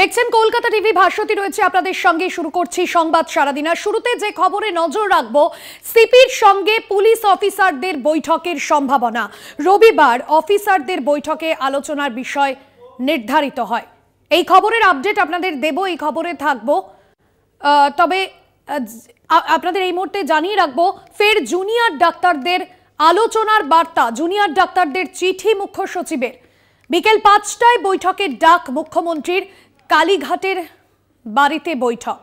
দেখছেন কলকাতা টিভি, ভাষ্যটি রয়েছে আপনাদের সঙ্গে। শুরু করছি সংবাদ সারাদিন। আর শুরুতে যে খবরে নজর রাখবো, সিপির সঙ্গে পুলিশ অফিসারদের বৈঠকের সম্ভাবনা। রবিবার অফিসারদের বৈঠকে আলোচনার বিষয় নির্ধারিত হয়। এই খবরের আপডেট আপনাদের দেব, এই খবরে থাকবো। তবে আপনাদের এই মুহূর্তে জানিয়ে রাখবো, ফের জুনিয়র ডাক্তারদের আলোচনার বার্তা, জুনিয়র ডাক্তারদের চিঠি মুখ্য সচিবের। বিকেল ৫টায় বৈঠকের ডাক মুখ্যমন্ত্রীর, কালীঘাটের বাড়িতে বৈঠক।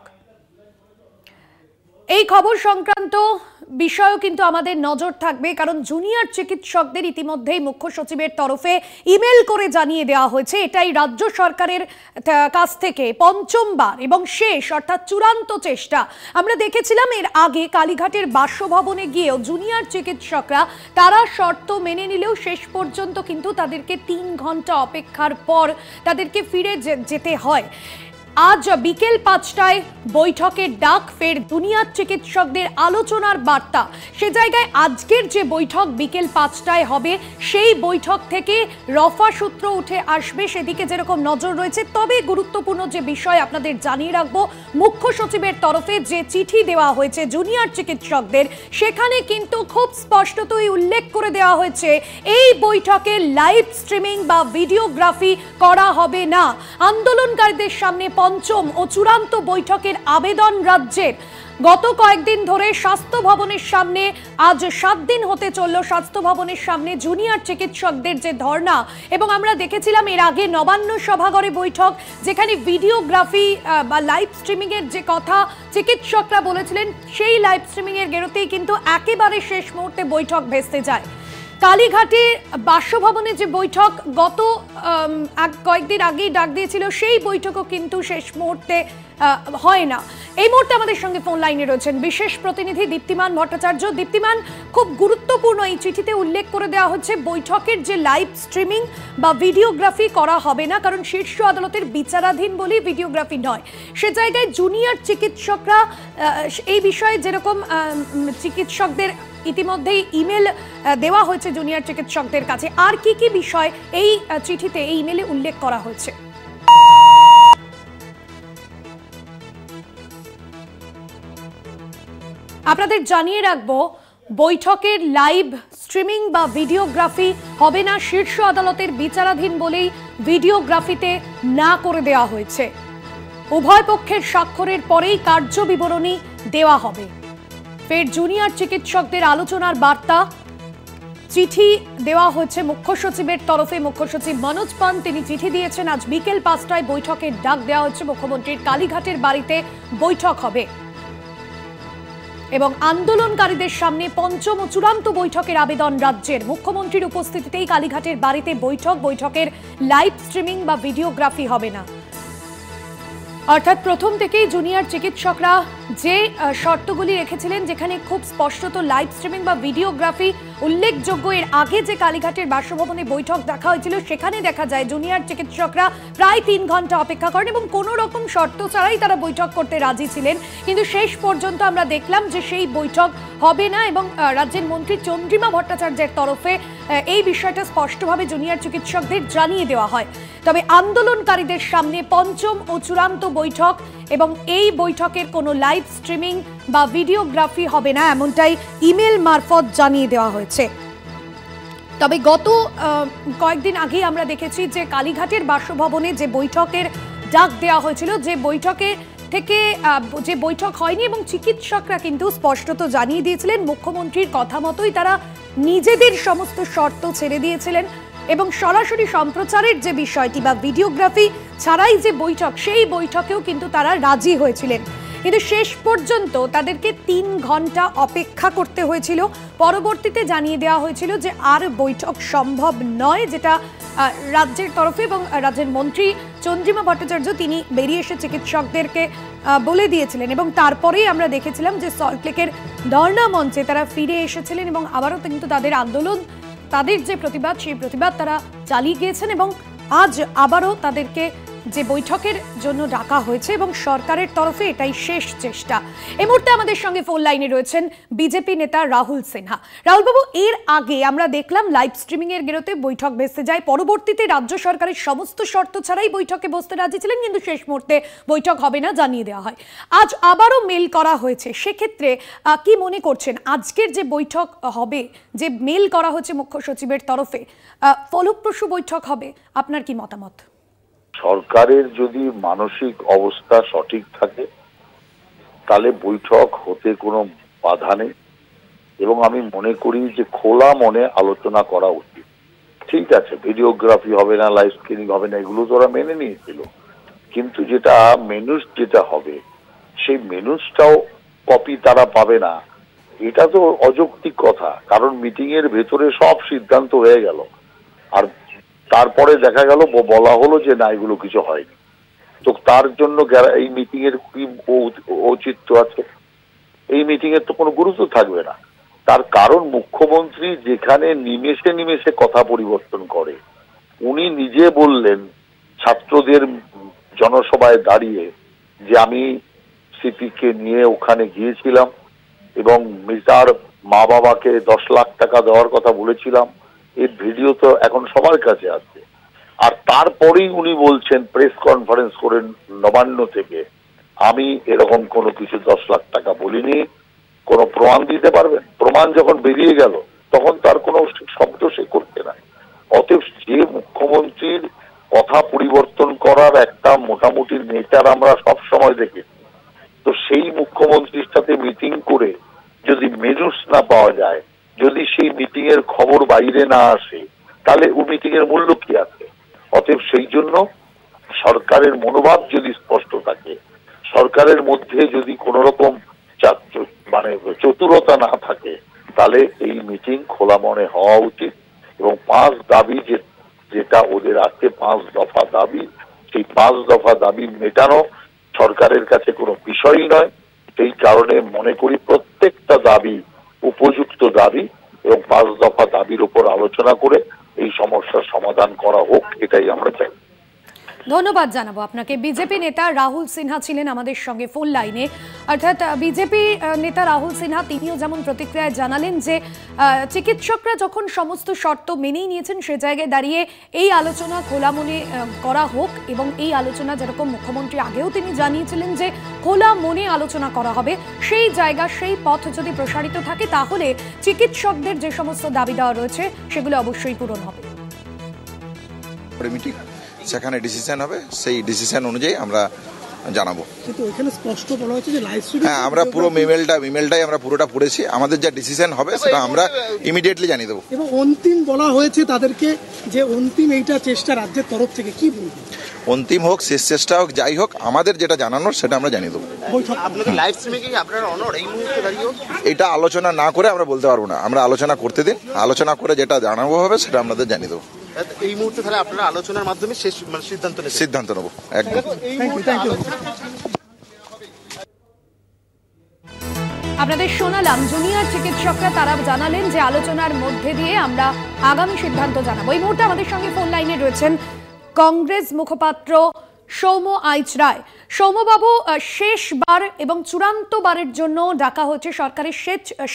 এই খবর সংক্রান্ত বিষয়ও কিন্তু আমাদের নজর থাকবে, কারণ জুনিয়র চিকিৎসকদের ইতিমধ্যেই মুখ্য সচিবের তরফে ইমেল করে জানিয়ে দেওয়া হয়েছে। এটাই রাজ্য সরকারের কাছ থেকে পঞ্চমবার এবং শেষ, অর্থাৎ চূড়ান্ত চেষ্টা। আমরা দেখেছিলাম এর আগে কালীঘাটের বাসভবনে গিয়েও জুনিয়র চিকিৎসকরা তারা শর্ত মেনে নিলেও শেষ পর্যন্ত কিন্তু তাদেরকে ৩ ঘন্টা অপেক্ষার পর তাদেরকে ফিরে যেতে হয়। আজ বিকেল ৫টায় বৈঠকের ডাক, ফের দুনিয়ার চিকিৎসকদের আলোচনার বার্তা। সে জায়গায় আজকের যে বৈঠক বিকেল ৫টায় হবে, সেই বৈঠক থেকে রফা সূত্র উঠে আসবে, সেদিকে যেরকম নজর রয়েছে। তবে গুরুত্বপূর্ণ যে বিষয় আপনাদের জানিয়ে রাখবো, মুখ্য সচিবের তরফে যে চিঠি দেওয়া হয়েছে জুনিয়র চিকিৎসকদের, সেখানে কিন্তু খুব স্পষ্টতই উল্লেখ করে দেওয়া হয়েছে এই বৈঠকে লাইভ স্ট্রিমিং বা ভিডিওগ্রাফি করা হবে না। আন্দোলনকারীদের সামনে পঞ্চম ও চূড়ান্ত বৈঠকের আবেদন রাজ্যের। গত কয়েকদিন ধরে স্বাস্থ্য ভবনের সামনে, আজ ৭ দিন হতে চলল স্বাস্থ্য ভবনের সামনে জুনিয়র চিকিৎসকদের যে ধর্ণা, এবং আমরা দেখেছিলাম এর আগে নবান্ন সভাঘরে বৈঠক, যেখানে ভিডিওগ্রাফি বা লাইভ স্ট্রিমিংয়ের যে কথা চিকিৎসকরা বলেছিলেন, সেই লাইভ স্ট্রিমিংয়ের গেরোতেই কিন্তু একেবারে শেষ মুহূর্তে বৈঠক ভেস্তে যায়। কালীঘাটে বাসভবনে যে বৈঠক গত কয়েকদিন আগেই ডাক দিয়েছিল, সেই বৈঠকও কিন্তু শেষ মুহূর্তে হয় না। এই মুহূর্তে আমাদের সঙ্গে ফোন লাইনে রয়েছেন বিশেষ প্রতিনিধি দীপ্তিমান ভট্টাচার্য। দীপ্তিমান, খুব গুরুত্বপূর্ণ এই চিঠিতে উল্লেখ করে দেওয়া হচ্ছে বৈঠকের যে লাইভ স্ট্রিমিং বা ভিডিওগ্রাফি করা হবে না, কারণ শীর্ষ আদালতের বিচারাধীন বলেই ভিডিওগ্রাফি নয়। সে জায়গায় জুনিয়র চিকিৎসকরা এই বিষয়ে, যেরকম চিকিৎসকদের ইতিমধ্যেই ইমেল দেওয়া হয়েছে জুনিয়র চিকিৎসকদের কাছে, আর কি কি বিষয় এই চিঠিতে, এই ইমেলে উল্লেখ করা হয়েছে? আপনাদের জানিয়ে রাখবো, বৈঠকের লাইভ স্ট্রিমিং বা ভিডিওগ্রাফি হবে না। শীর্ষ আদালতের বিচারাধীন বলেই ভিডিওগ্রাফিতে না করে দেওয়া হয়েছে। উভয় পক্ষের স্বাক্ষরের পরেই কার্যবিবরণী দেওয়া হবে। ফের জুনিয়র চিকিৎসকদের আলোচনার বার্তা, চিঠি দেওয়া হয়েছে মুখ্য সচিবের তরফে। মুখ্য সচিব মনোজ পান তিনি চিঠি দিয়েছেন। আজ বিকেল ৫টায় বৈঠকের ডাক দেওয়া হয়েছে মুখ্যমন্ত্রীর, কালীঘাটের বাড়িতে বৈঠক হবে এবং আন্দোলনকারীদের সামনে পঞ্চম ও চূড়ান্ত বৈঠকের আবেদন রাজ্যের। মুখ্যমন্ত্রীর উপস্থিতিতেই কালীঘাটের বাড়িতে বৈঠক, বৈঠকের লাইভ স্ট্রিমিং বা ভিডিওগ্রাফি হবে না। অর্থাৎ প্রথম থেকেই জুনিয়র চিকিৎসকরা যে শর্তগুলি রেখেছিলেন, যেখানে খুব স্পষ্টত লাইভ স্ট্রিমিং বা ভিডিওগ্রাফি উল্লেখযোগ্য। এর আগে যে কালীঘাটের বাসভবনে বৈঠক দেখা হয়েছিল, সেখানে দেখা যায় জুনিয়র চিকিৎসকরা প্রায় ৩ ঘন্টা অপেক্ষা করেন এবং কোনো রকম শর্ত ছাড়াই তারা বৈঠক করতে রাজি ছিলেন। কিন্তু শেষ পর্যন্ত আমরা দেখলাম যে সেই বৈঠক হবে না এবং রাজ্যের মন্ত্রী চন্দ্রিমা ভট্টাচার্যের তরফে এই বিষয়টা স্পষ্টভাবে জুনিয়র চিকিৎসকদের জানিয়ে দেওয়া হয়। তবে আন্দোলনকারীদের সামনে পঞ্চম ও চূড়ান্ত বৈঠক এবং এই বৈঠকের কোনো লাইভ স্ট্রিমিং বা ভিডিওগ্রাফি হবে না, এমনটাই ইমেল মারফত জানিয়ে দেওয়া হয়েছে। তবে গত কয়েকদিন আগে আমরা দেখেছি যে কালীঘাটের বাসভবনে যে বৈঠকের ডাক দেওয়া হয়েছিল, যে বৈঠকে থেকে যে বৈঠক হয়নি এবং চিকিৎসকরা কিন্তু স্পষ্টত জানিয়ে দিয়েছিলেন মুখ্যমন্ত্রীর কথা মতোই তারা নিজেদের সমস্ত শর্ত ছেড়ে দিয়েছিলেন এবং সরাসরি সম্প্রচারের যে বিষয়টি বা ভিডিওগ্রাফি ছাড়াই যে বৈঠক, সেই বৈঠকেও কিন্তু তারা রাজি হয়েছিলেন। কিন্তু শেষ পর্যন্ত তাদেরকে ৩ ঘন্টা অপেক্ষা করতে হয়েছিল। পরবর্তীতে জানিয়ে দেওয়া হয়েছিল যে আর বৈঠক সম্ভব নয়, যেটা রাজ্যের তরফে এবং রাজ্যের মন্ত্রী চন্দ্রিমা ভট্টাচার্য তিনি বেরিয়ে এসে চিকিৎসকদেরকে বলে দিয়েছিলেন। এবং তারপরেই আমরা দেখেছিলাম যে সল্টলেকের ধর্ণা মঞ্চে তারা ফিরে এসেছিলেন এবং আবারও কিন্তু তাদের আন্দোলন, তাদের যে প্রতিবাদ, সেই প্রতিবাদ তারা চালিয়ে গিয়েছেন এবং আজ আবারও তাদেরকে যে বৈঠকের জন্য ডাকা হয়েছে এবং সরকারের তরফে এটাই শেষ চেষ্টা। এই মুহূর্তে আমাদের সঙ্গে ফোন লাইনে রয়েছেন বিজেপি নেতা রাহুল সিনহা। রাহুলবাবু, এর আগে আমরা দেখলাম লাইভ স্ট্রিমিং এর গেরোতে বৈঠক বসতে যায়, পরবর্তীতে রাজ্য সরকারের সমস্ত শর্ত ছাড়াই বৈঠকে বসতে রাজি ছিলেন, কিন্তু শেষ মুহূর্তে বৈঠক হবে না জানিয়ে দেওয়া হয়। আজ আবারও মেল করা হয়েছে, সেক্ষেত্রে কি মনে করছেন আজকের যে বৈঠক হবে, যে মেল করা হচ্ছে মুখ্য সচিবের তরফে, ফলপ্রসূ বৈঠক হবে? আপনার কি মতামত? সরকারের যদি মানসিক অবস্থা সঠিক থাকে তাহলে বৈঠক হতে কোনো বাধা নেই, এবং আমি মনে করি যে খোলা মনে আলোচনা করা উচিত। ঠিক আছে, ভিডিওগ্রাফি হবে না, লাইভ স্ক্রিনিং হবে না, এগুলো তো ওরা মেনে নিয়েছিল, কিন্তু যেটা মেনুস যেটা হবে সেই মেনুসটাও কপি তারা পাবে না, এটা তো অযৌক্তিক কথা। কারণ মিটিং এর ভেতরে সব সিদ্ধান্ত হয়ে গেল, আর তারপরে দেখা গেল বলা হলো যে না এগুলো কিছু হয়নি, তো তার জন্য এই মিটিং এর কি ঔচিত্য আছে? এই মিটিং এর তো কোনো গুরুত্ব থাকবে না। তার কারণ মুখ্যমন্ত্রী যেখানে নিমেষে নিমেষে কথা পরিবর্তন করে, উনি নিজে বললেন ছাত্রদের জনসভায় দাঁড়িয়ে যে আমি সিপিকে নিয়ে ওখানে গিয়েছিলাম এবং মিতার মা বাবাকে 10 লাখ টাকা দেওয়ার কথা বলেছিলাম, এর ভিডিও তো এখন সবার কাছে আছে। আর তারপরেই উনি বলছেন প্রেস কনফারেন্স করেন নবান্ন থেকে, আমি এরকম কোনো কিছু 10 লাখ টাকা বলিনি। কোনো প্রমাণ দিতে পারবেন? প্রমাণ যখন বেরিয়ে গেল তখন তার কোনো শব্দ সে করতে নাই। অতএব যে মুখ্যমন্ত্রীর কথা পরিবর্তন করার একটা মোটামুটি নেচার আমরা সব সময় দেখি, তো সেই মুখ্যমন্ত্রীর সাথে মিটিং করে যদি মেনুস না পাওয়া যায়, যদি সেই মিটিং এর খবর বাইরে না আসে, তাহলে ও মিটিং এর মূল্য কি আছে? অতএব সেই জন্য সরকারের মনোভাব যদি স্পষ্ট থাকে, সরকারের মধ্যে যদি কোনো রকম চতুরতা না থাকে, তাহলে এই মিটিং খোলা মনে হওয়া উচিত। এবং 5 দাবি যেটা ওদের আছে, 5 দফা দাবি, সেই 5 দফা দাবি মেটানো সরকারের কাছে কোনো বিষয়ই নয়। সেই কারণে মনে করি প্রত্যেকটা দাবি উপযুক্ত দাবি, এবং 5 দফা দাবির উপর আলোচনা করে এই সমস্যার সমাধান করা হোক, এটাই আমরা চাই। ধন্যবাদ জানাবো আপনাকে। বিজেপি নেতা রাহুল সিনহা ছিলেন আমাদের সঙ্গে ফোন লাইনে। অর্থাৎ বিজেপি নেতা রাহুল সিনহা তিনিও যেমন প্রতিক্রিয়ায় জানালেন যে চিকিৎসকরা যখন সমস্ত শর্ত মেনেই নিয়েছেন, সে জায়গায় দাঁড়িয়ে এই আলোচনা খোলা মনে করা হোক, এবং এই আলোচনা যেরকম মুখ্যমন্ত্রী আগেও তিনি জানিয়েছিলেন যে খোলা মনে আলোচনা করা হবে, সেই জায়গা সেই পথ যদি প্রসারিত থাকে তাহলে চিকিৎসকদের যে সমস্ত দাবি দেওয়া রয়েছে সেগুলো অবশ্যই পূরণ হবে। সেখানে ডিসিশন হবে, সেই ডিসিশন অনুযায়ী আমরা জানাবো। হ্যাঁ, আমরা পুরো মেমেলটাই আমরা পুরোটা পড়েছি, আমাদের যা ডিসিশন হবে সেটা আমরা ইমিডিয়েটলি জানিয়ে দেবো। এবং অন্তিম বলা হয়েছে তাদেরকে যে অন্তিম এইটা চেষ্টা রাজ্যের তরফ থেকে, কি বলবো? অন্তিম হোক, শেষ চেষ্টা হোক, যাই হোক, আমাদের যেটা জানানোর সেটা আমরা জানিয়ে দেবো। এটা আলোচনা না করে আমরা বলতে পারবো না, আমরা আলোচনা করতে দিন, আলোচনা করে যেটা জানাবো হবে সেটা আমাদের জানিয়ে দেবো। এই মুহূর্তে তাহলে আপনারা আলোচনার মাধ্যমে শেষ সিদ্ধান্ত নেব একদম। আপনাদের শোনালাম জুনিয়র চিকিৎসকরা, তারা জানালেন যে আলোচনার মধ্যে দিয়ে আমরা আগামী সিদ্ধান্ত জানাবো। এই মুহূর্তে আমাদের সঙ্গে ফোন লাইনে রয়েছেন কংগ্রেস মুখপাত্র সৌম্য আইচ রায়। সৌম্যবাবু, শেষবার এবং চূড়ান্তবারের জন্য ডাকা হচ্ছে সরকারের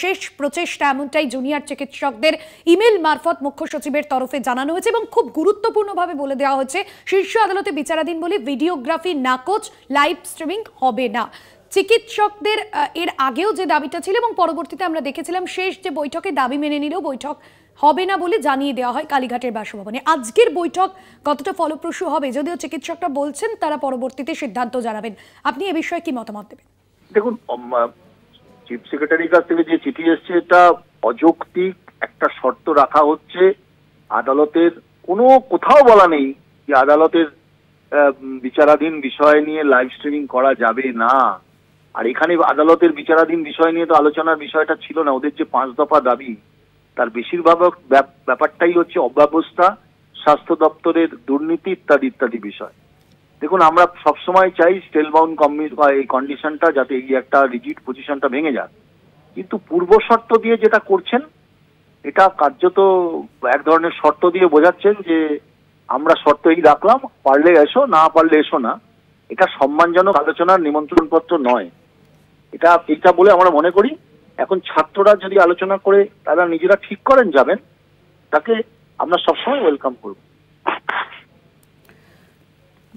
শেষ প্রচেষ্টা, এমনটাই জুনিয়র চিকিৎসকদের ইমেল মারফত মুখ্য সচিবের তরফে জানানো হয়েছে, এবং খুব গুরুত্বপূর্ণভাবে বলে দেওয়া হচ্ছে শীর্ষ আদালতে বিচারাধীন বলে ভিডিওগ্রাফি নাকচ, লাইভ স্ট্রিমিং হবে না। চিকিৎসকদের এর আগেও যে দাবিটা ছিল এবং পরবর্তীতে আমরা দেখেছিলাম শেষ যে বৈঠকে দাবি মেনে নিলেও বৈঠক হবে না বলে জানিয়ে দেওয়া হয় কালীঘাটের বাসভবনে। আজকের বৈঠক কতটা ফলপ্রসূ হবে, যদিও চিকিৎসকরা বলছেন তারা পরবর্তীতে সিদ্ধান্ত জানাবেন, আপনি এ বিষয়ে কি মতামত দেবেন? দেখুন, চিফ সেক্রেটারির কাছ থেকে যে চিঠি এসছে এটা অযৌক্তিক, একটা শর্ত রাখা হচ্ছে। আদালতের কোথাও বলা নেই যে আদালতের বিচারাধীন বিষয় নিয়ে লাইভ স্ট্রিমিং করা যাবে না। আর এখানে আদালতের বিচারাধীন বিষয় নিয়ে তো আলোচনার বিষয়টা ছিল না। ওদের যে 5 দফা দাবি তার বেশিরভাগ ব্যাপারটাই হচ্ছে অব্যবস্থা, স্বাস্থ্য দপ্তরের দুর্নীতি ইত্যাদি ইত্যাদি বিষয়। দেখুন, আমরা সবসময় চাই স্টেলবাউন্ড এই কন্ডিশনটা, যাতে এই একটা রিজিড পজিশনটা ভেঙে যায়, কিন্তু পূর্ব শর্ত দিয়ে যেটা করছেন এটা কার্যত এক ধরনের শর্ত দিয়ে বোঝাচ্ছেন যে আমরা শর্ত এই রাখলাম, পারলে এসো, না পারলে এসো না। এটা সম্মানজনক আলোচনার নিমন্ত্রণ পত্র নয়, এটা এটা বলে আমরা মনে করি। এখন ছাত্ররা যদি আলোচনা করে তারা নিজেরা ঠিক করেন যাবেন, তাকে আমরা সবসময় ওয়েলকাম করব।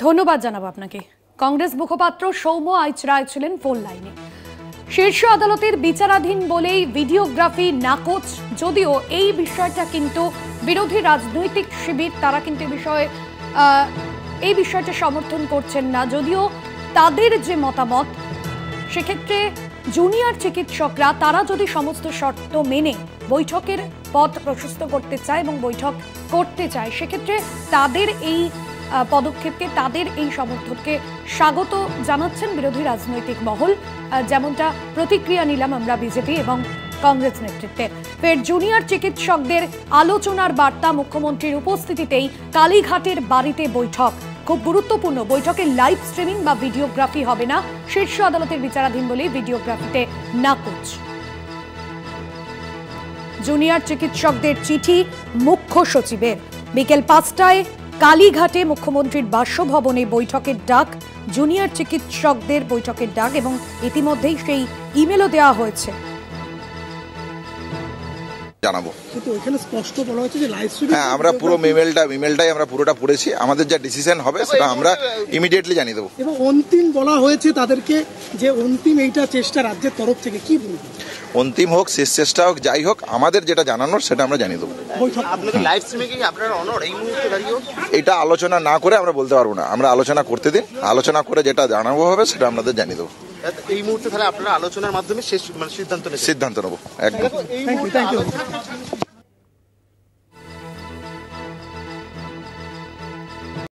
ধন্যবাদ জানাবো আপনাকে। কংগ্রেস মুখপাত্র সৌম্য আইচরায় ছিলেন ফোন লাইনে। শীর্ষ আদালতের বিচারাধীন বলেই ভিডিওগ্রাফি নাকচ, যদিও এই বিষয়টা কিন্তু বিরোধী রাজনৈতিক শিবির তারা কিন্তু এই বিষয়টা সমর্থন করছেন না, যদিও তাদের যে মতামত সেক্ষেত্রে জুনিয়র চিকিৎসকরা তারা যদি সমস্ত শর্ত মেনে বৈঠকের পথ প্রশস্ত করতে চায় এবং বৈঠক করতে চায়, সেক্ষেত্রে তাদের এই পদক্ষেপকে, তাদের এই সমর্থনকে স্বাগত জানাচ্ছেন বিরোধী রাজনৈতিক মহল, যেমনটা প্রতিক্রিয়া নিলাম আমরা বিজেপি এবং কংগ্রেস নেতৃত্বের। ফের জুনিয়র চিকিৎসকদের আলোচনার বার্তা, মুখ্যমন্ত্রীর উপস্থিতিতেই কালীঘাটের বাড়িতে বৈঠক। খুব গুরুত্বপূর্ণ বৈঠকে লাইভ স্ট্রিমিং বা ভিডিওগ্রাফি হবে না, শীর্ষ আদালতের বিচারাধীন বলে ভিডিওগ্রাফিতে নাকচ। জুনিয়র চিকিৎসকদের চিঠি মুখ্য সচিবের, বিকেল ৫টায় কালীঘাটে মুখ্যমন্ত্রীর বাসভবনে বৈঠকের ডাক, জুনিয়র চিকিৎসকদের বৈঠকের ডাক, এবং ইতিমধ্যেই সেই ইমেলও দেওয়া হয়েছে। জানাবো কিন্তু ওখানে স্পষ্ট বলা হচ্ছে যে লাইভ স্ট্রিমিং, হ্যাঁ আমরা পুরো ইমেলটাই আমরা পুরোটা পড়েছি, আমাদের যা ডিসিশন হবে সেটা আমরা ইমিডিয়েটলি জানিয়ে দেবো। এবং অন্তিম বলা হয়েছে তাদেরকে, যে অন্তিম এইটা চেষ্টা রাজ্যের তরফ থেকে, কি বলবো, অন্তিম হোক শেষ চেষ্টা হোক যাই হোক, আমাদের যেটা জানানোর সেটা আমরা জানিয়ে দেবো। এটা আলোচনা না করে আমরা বলতে পারবো না, আমরা আলোচনা করতে দিন, আলোচনা করে যেটা জানাবো হবে সেটা আমাদের জানিয়ে দেবো। এই মুহূর্তে তাহলে আপনারা আলোচনার মাধ্যমে শেষ সিদ্ধান্ত নেব একদম।